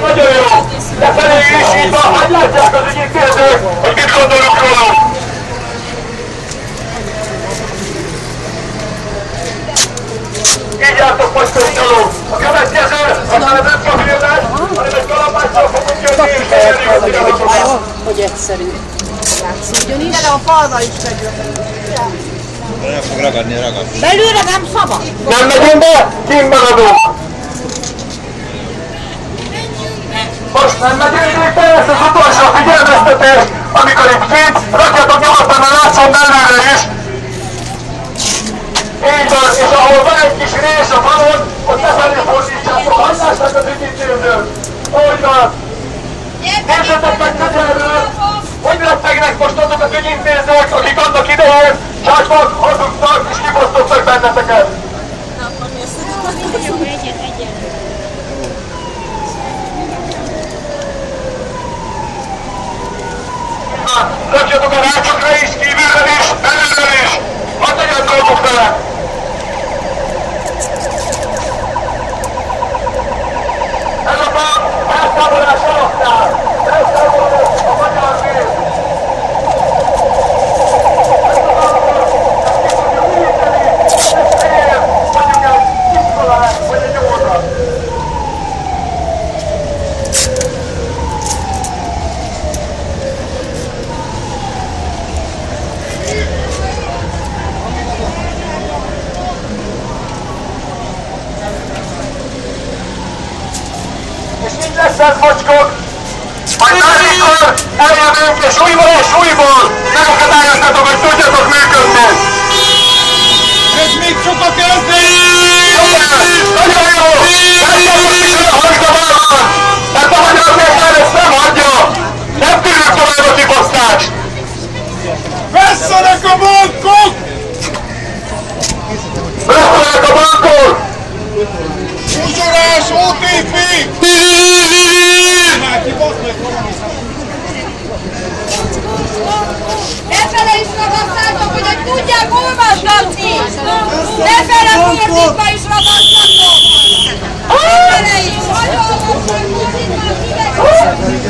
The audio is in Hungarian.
Nagyon jó! Lefelé ésítva, hát látják az egyik kérdők, hogy mit gondolunk róla! Így jártok most egy nyoló! A következő, aztán ez nem papírlás, hanem egy kalapáccsal fogunk jönni, és elérni az irányatokat! Hogy egyszerű látszódjon is. De a falra is meglepelünk. Nem fog ragadni, ragadni. Belőle nem szabad! Nem megyünk be, kint maradunk! Most nem megyünk be, ez az utolsó figyelmeztetés, amikor itt kint, rakjatok nyugodtan a látszón belőle is. Így van, és ahol van egy kis rés a falon, ott lefelé fordítsátok, hallásnak az ügyítőből. Úgy van. Nézzetek meg közelről, hogy rettegnek most azok az ügyintézők, akik annak idején csáknak, hazudtak és kifosztottak benneteket. Rakjatok a rácsokra is, kívülről is, belülről is! Hadd legyen dolgok vele! Ez a pár elszámolás alatt áll! Elszámolás a magyar név! Ezt a választást ki tudjuk írteni, és helyet mondjuk egy iskolát vagy egy órat! Szent mocskok, majd bármikor eljövünk és újból megakadályoztatok, hogy tudjatok működni. És még sokat kezdeni! Nagyon jó! Persze most is olyan hangzavárban, mert a magyar népben ezt nem hagyja! Nem tűnünk tovább a kifosztást! Vesszenek a bankok! Vesszenek a bankok! Uzsorás OTP! Lefele is ragasztátok, hogy egy tudják olvasgatni! Lefele fordítva is ragasztatok! Lefele is! Hagyolgok, hogy fordítva a kivegyetek!